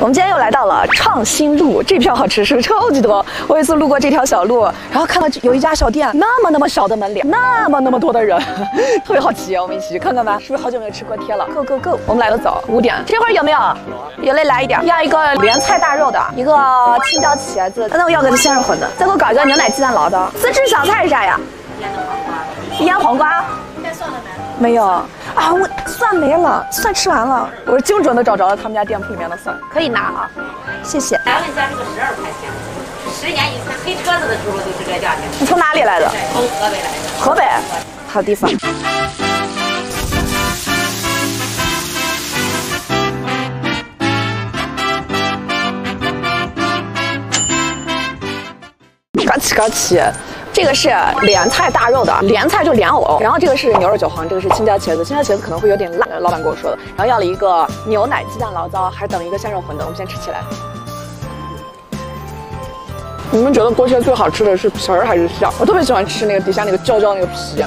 我们今天又来到了创新路，这票好吃，是不是超级多？我有一次路过这条小路，然后看到有一家小店，那么小的门脸，那么多的人，特别好奇，我们一起去看看吧。是不是好久没有吃锅贴了 ？Go go go！ 我们来的早，5点。这会儿有没有？有嘞，来一点。要一个莲菜大肉的，一个青椒茄子，那我要个鲜肉馄饨，再给我搞一个牛奶鸡蛋劳的。自制小菜是啥呀？腌黄瓜。带蒜了没？没有。 啊，我蒜没了，蒜吃完了，我是精准的找着了他们家店铺里面的蒜，可以拿啊，谢谢。来问一下，这个12块钱，10年以前推车子的时候就是这价钱。你从哪里来的？从河北来的。河北，好地方。嘎起嘎起。 这个是莲菜大肉的，莲菜就莲藕，然后这个是牛肉韭黄，这个是青椒茄子，青椒茄子可能会有点辣，老板跟我说的。然后要了一个牛奶鸡蛋醪糟，还等一个鲜肉馄饨，我们先吃起来。你们觉得锅贴最好吃的是皮儿还是馅？我特别喜欢吃那个底下那个焦焦那个皮。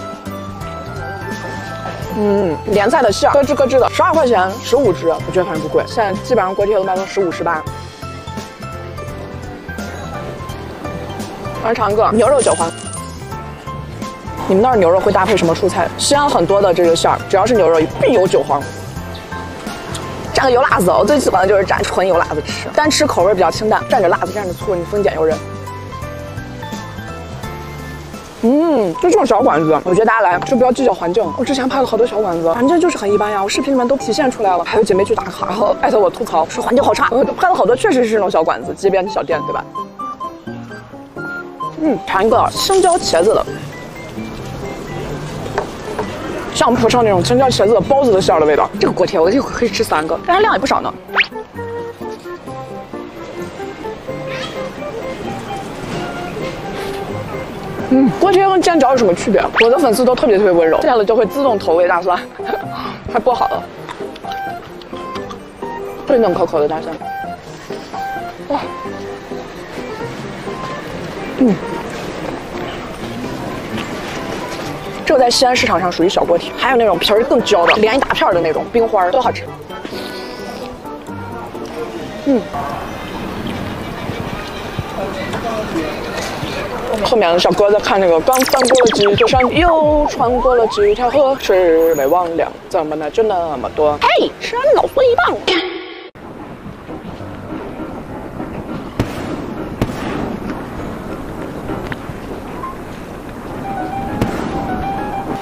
嗯，莲菜的馅咯吱咯吱的，12块钱15只，我觉得反正不贵。现在基本上锅贴都卖到15、18。 来尝一个牛肉韭黄。你们那儿牛肉会搭配什么蔬菜？西安很多的这个馅儿，只要是牛肉必有韭黄。蘸个油辣子，我最喜欢的就是蘸纯油辣子吃，单吃口味比较清淡，蘸着辣子蘸着醋，你丰俭由人。嗯，就这种小馆子，我觉得大家来就不要计较环境。我之前拍了好多小馆子，环境就是很一般呀。我视频里面都体现出来了，还有姐妹去打卡，然后艾特我吐槽说环境好差。我拍了好多，确实是那种小馆子、街边小店，对吧？ 嗯，尝一个青椒茄子的，像不上那种青椒茄子的包子的馅儿的味道。这个锅贴我一会可以吃3个，但是量也不少呢。嗯，锅贴跟煎饺有什么区别？我的粉丝都特别温柔，见了就会自动投喂大蒜，还剥好了，嫩嫩可口的大蒜，哇！ 嗯，这个在西安市场上属于小锅贴，还有那种皮儿更焦的，连一大片的那种冰花，都好吃。嗯，后面的小哥在看那个刚翻过了几座山，又穿过了几条河，是没忘了，怎么呢就那么多？嘿，吃俺老最棒！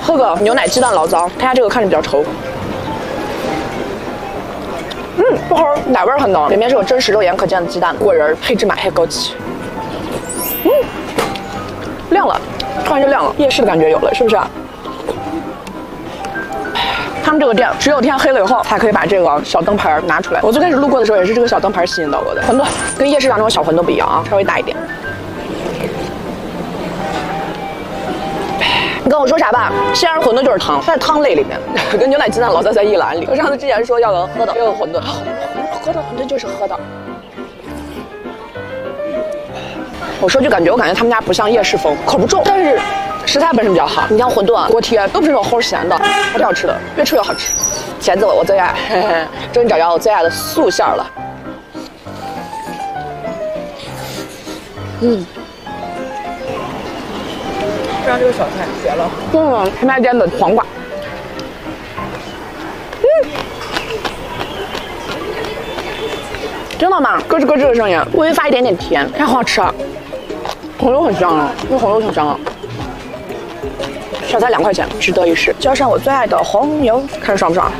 喝个牛奶鸡蛋醪糟，他家这个看着比较稠。嗯，不齁，奶味很浓，里面是有真实肉眼可见的鸡蛋、果仁、黑芝麻、黑枸杞。嗯，亮了，突然就亮了，夜市的感觉有了，是不是？他们这个店只有天黑了以后才可以把这个小灯牌拿出来。我最开始路过的时候也是这个小灯牌吸引到我的。馄饨跟夜市上那种小馄饨不一样啊，稍微大一点。 你跟我说啥吧？西安馄饨就是汤，在汤类里面，跟牛奶鸡蛋醪糟在一栏里。我上次之前说要个喝的，要个馄饨，馄饨就是喝的。我说就感觉他们家不像夜市风，口不重，但是食材本身比较好。你像馄饨、锅贴都是这种齁咸的，还挺好吃的，越吃越好吃。茄子我最爱，嘿嘿，终于找着我最爱的素馅了。嗯。 让这个小菜绝了！嗯，他们家的黄瓜，嗯，真的吗？咯吱咯吱的声音，微发一点点甜，太好吃了。红肉很香啊，那红肉挺香啊。小菜2块钱，值得一试。浇上我最爱的红油，看爽不爽？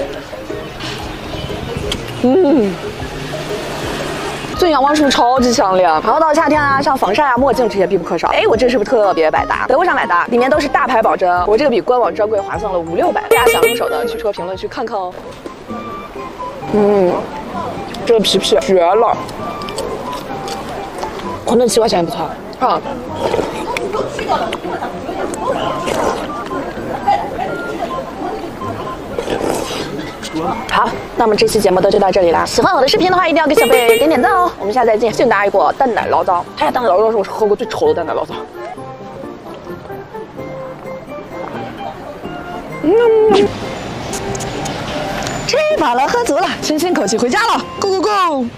嗯。 最近阳光是不是超级强烈啊？然后到夏天啊，像防晒啊、墨镜这些必不可少。哎，我这是不是特别百搭？德国上百搭，里面都是大牌保真，我这个比官网专柜划算了500、600。大家想入手的，去车评论区看看哦。嗯，这个皮皮绝了，馄饨7块钱不错啊。好，那我们这期节目就到这里啦。喜欢我的视频的话，一定要给小贝点点赞哦。我们下次再见。敬大家一锅蛋奶醪糟，他家蛋奶醪糟是我喝过最稠的蛋奶醪糟。嗯，吃饱了喝足了，清新口气回家了。Go go go！